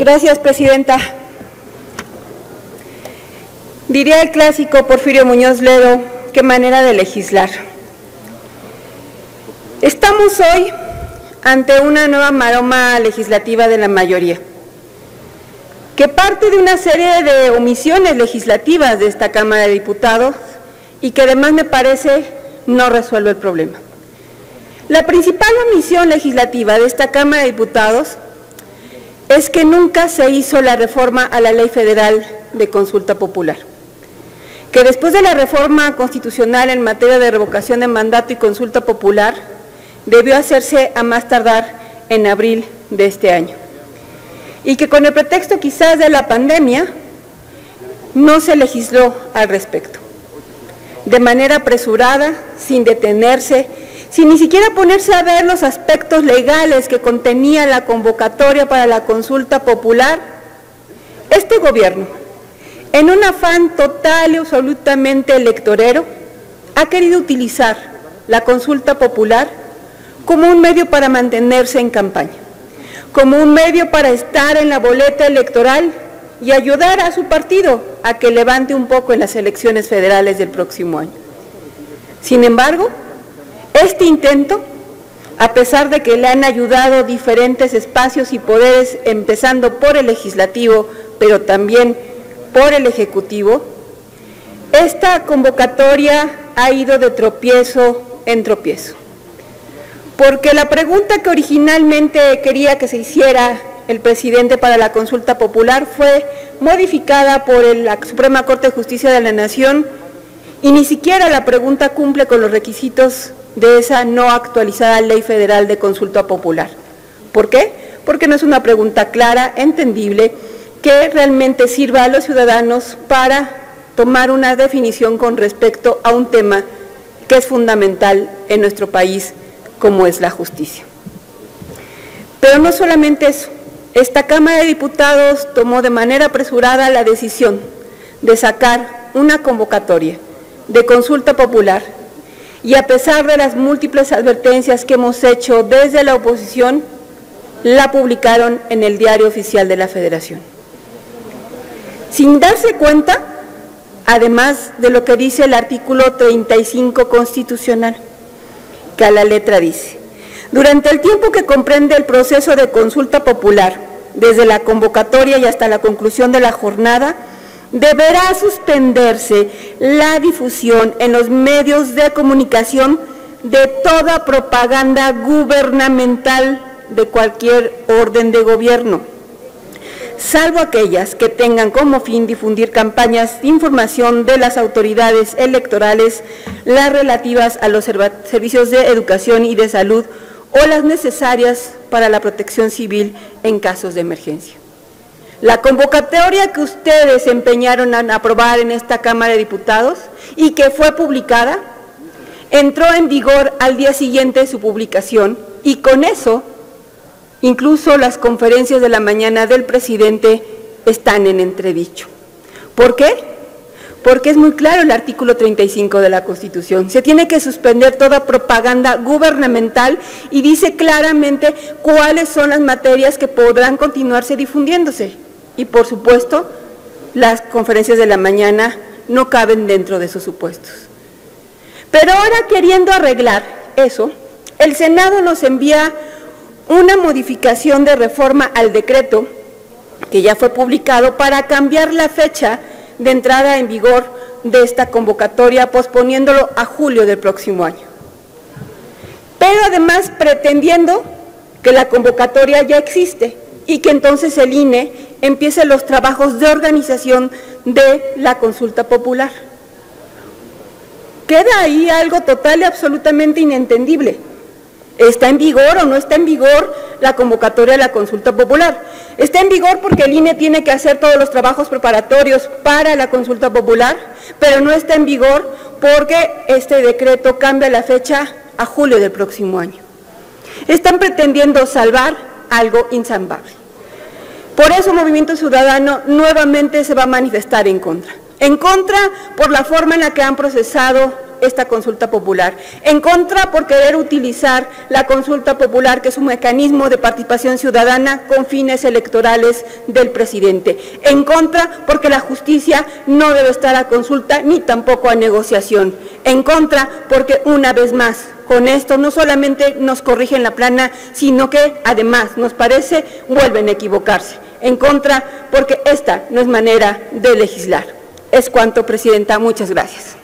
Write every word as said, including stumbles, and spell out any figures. Gracias, presidenta. Diría el clásico Porfirio Muñoz Ledo, qué manera de legislar. Estamos hoy ante una nueva maroma legislativa de la mayoría, que parte de una serie de omisiones legislativas de esta Cámara de Diputados y que además me parece no resuelve el problema. La principal omisión legislativa de esta Cámara de Diputados es que nunca se hizo la reforma a la Ley Federal de Consulta Popular, que después de la reforma constitucional en materia de revocación de mandato y consulta popular, debió hacerse a más tardar en abril de este año, y que con el pretexto quizás de la pandemia no se legisló al respecto, de manera apresurada, sin detenerse, sin ni siquiera ponerse a ver los aspectos legales que contenía la convocatoria para la consulta popular. Este gobierno, en un afán total y absolutamente electorero, ha querido utilizar la consulta popular como un medio para mantenerse en campaña, como un medio para estar en la boleta electoral y ayudar a su partido a que levante un poco en las elecciones federales del próximo año. Sin embargo, este intento, a pesar de que le han ayudado diferentes espacios y poderes, empezando por el legislativo, pero también por el ejecutivo, esta convocatoria ha ido de tropiezo en tropiezo. Porque la pregunta que originalmente quería que se hiciera el presidente para la consulta popular fue modificada por la Suprema Corte de Justicia de la Nación y ni siquiera la pregunta cumple con los requisitos de esa no actualizada Ley Federal de Consulta Popular. ¿Por qué? Porque no es una pregunta clara, entendible, que realmente sirva a los ciudadanos para tomar una definición con respecto a un tema que es fundamental en nuestro país, como es la justicia. Pero no solamente eso, esta Cámara de Diputados tomó de manera apresurada la decisión de sacar una convocatoria de consulta popular y a pesar de las múltiples advertencias que hemos hecho desde la oposición, la publicaron en el Diario Oficial de la Federación. Sin darse cuenta, además de lo que dice el artículo treinta y cinco constitucional, que a la letra dice: durante el tiempo que comprende el proceso de consulta popular, desde la convocatoria y hasta la conclusión de la jornada, deberá suspenderse la difusión en los medios de comunicación de toda propaganda gubernamental de cualquier orden de gobierno, salvo aquellas que tengan como fin difundir campañas de información de las autoridades electorales, las relativas a los servicios de educación y de salud o las necesarias para la protección civil en casos de emergencia. La convocatoria que ustedes empeñaron en aprobar en esta Cámara de Diputados y que fue publicada, entró en vigor al día siguiente de su publicación y con eso, incluso las conferencias de la mañana del presidente están en entredicho. ¿Por qué? Porque es muy claro el artículo treinta y cinco de la Constitución. Se tiene que suspender toda propaganda gubernamental y dice claramente cuáles son las materias que podrán continuarse difundiéndose. Y por supuesto, las conferencias de la mañana no caben dentro de esos supuestos. Pero ahora, queriendo arreglar eso, el Senado nos envía una modificación de reforma al decreto, que ya fue publicado, para cambiar la fecha de entrada en vigor de esta convocatoria, posponiéndolo a julio del próximo año. Pero además pretendiendo que la convocatoria ya existe y que entonces el I N E empiece los trabajos de organización de la consulta popular. Queda ahí algo total y absolutamente inentendible. ¿Está en vigor o no está en vigor la convocatoria de la consulta popular? Está en vigor porque el I N E tiene que hacer todos los trabajos preparatorios para la consulta popular, pero no está en vigor porque este decreto cambia la fecha a julio del próximo año. Están pretendiendo salvar algo insalvable. Por eso Movimiento Ciudadano nuevamente se va a manifestar en contra. En contra por la forma en la que han procesado esta consulta popular. En contra por querer utilizar la consulta popular, que es un mecanismo de participación ciudadana con fines electorales del presidente. En contra porque la justicia no debe estar a consulta ni tampoco a negociación. En contra porque, una vez más, con esto no solamente nos corrigen la plana, sino que además, nos parece, vuelven a equivocarse. En contra porque esta no es manera de legislar. Es cuanto, Presidenta. Muchas gracias.